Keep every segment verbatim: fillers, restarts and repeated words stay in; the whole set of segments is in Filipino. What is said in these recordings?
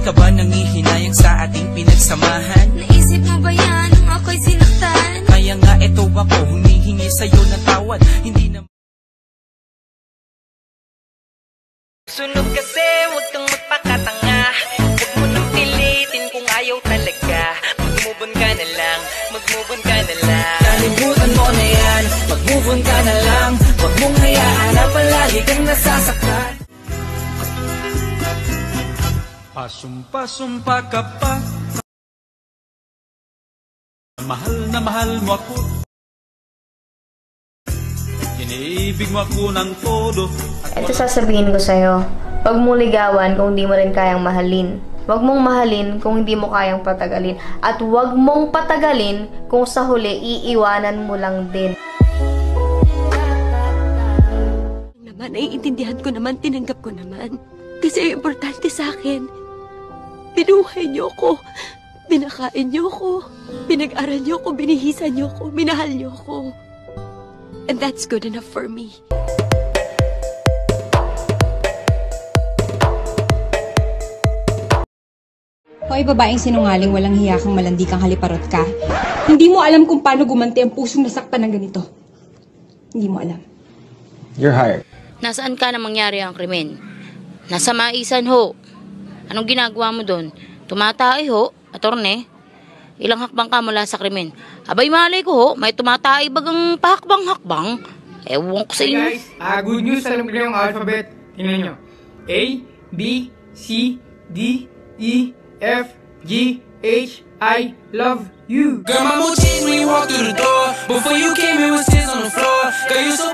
Hindi ka ba nangihinayang sa ating pinagsamahan? Naisip mo ba yan nung ako'y sinaktan? Kaya nga eto ako, humihingi sa'yo ng tawad. Hindi na sunog kasi, huwag kang magpakatanga. Huwag mo nang pilitin kung ayaw talaga. Mag-move on ka na lang, mag-move on ka na lang. Kalimutan mo na yan, mag-move on ka na lang. Huwag mong hayaan na palagi kang nasasaktan. Pasumpa-sumpa ka pa, mahal na mahal mo ako. Iniibig mo ako ng todo. Ito sasabihin ko sa'yo, huwag mong ligawan kung hindi mo rin kayang mahalin. Huwag mong mahalin kung hindi mo kayang patagalin. At huwag mong patagalin kung sa huli iiwanan mo lang din. Naman, naiintindihan ko naman, tinanggap ko naman. Kasi importante sa akin, binuhay niyo ko, binakain niyo ko, pinag-aral niyo ko, binihisan niyo ko, minahal niyo ko. And that's good enough for me. Hoy, babaeng sinungaling, walang hiya kang malandi kang haliparot ka. Hindi mo alam kung paano gumanti ang pusong nasaktan ng ganito. Hindi mo alam. You're hired. Nasaan ka na mangyari ang krimen? Nasa Maisan ho. Anong ginagawa mo doon? Tumatay ho, atorne. Ilang hakbang ka mula sa krimen? Abay, malay ko ho, may tumatay bagang pahakbang-hakbang. Ewan ko sa inyo. Hey guys, uh, good news, alam ko yung alphabet. Tingnan nyo. A, B, C, D, E, F, G, H, I love you. Grandma mo changed when you walked through the door. Before you came, it was tears on the floor. Girl, you so...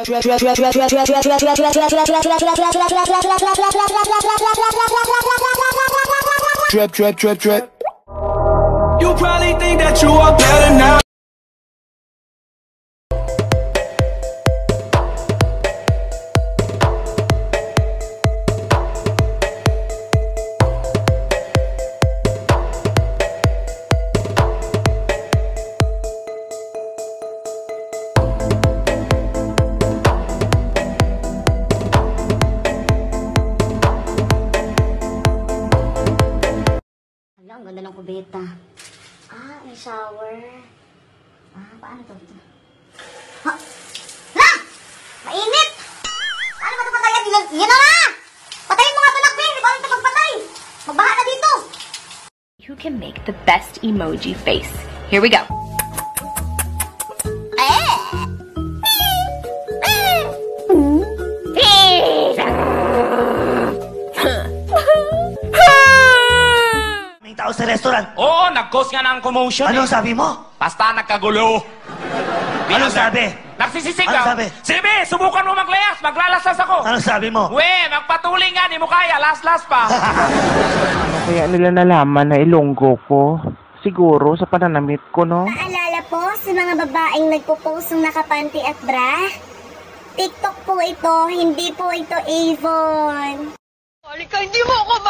Trap, trap, trap, trap. You probably think that you are better now. Beta. Ah, may shower. Ah, paano to? Ha! Ha! Mainit! Paano ba ito patayin? Yan na nga! Patayin mo nga ito, Nakbin! Paano ito magpatay? Magbaha na dito! You can make the best emoji face. Here we go! Sa restaurant. Oo, nag-cause nga ng commotion. Ano eh. Sabi mo? Basta nagkagulo. Ano sabi? Nagsisisig ka. Ano sabi? Sibi, subukan mo maglayas. Maglalasas ako. Ano sabi mo? We, magpatuloy nga. Di mo kaya. Last-last pa. Ano kaya nila nalaman na Ilonggo ko? Siguro sa pananamit ko, no? Naalala po sa mga babaeng nagpo-post ng nakapanti at bra? TikTok po ito. Hindi po ito Avon. Halika, hindi mo ako ba?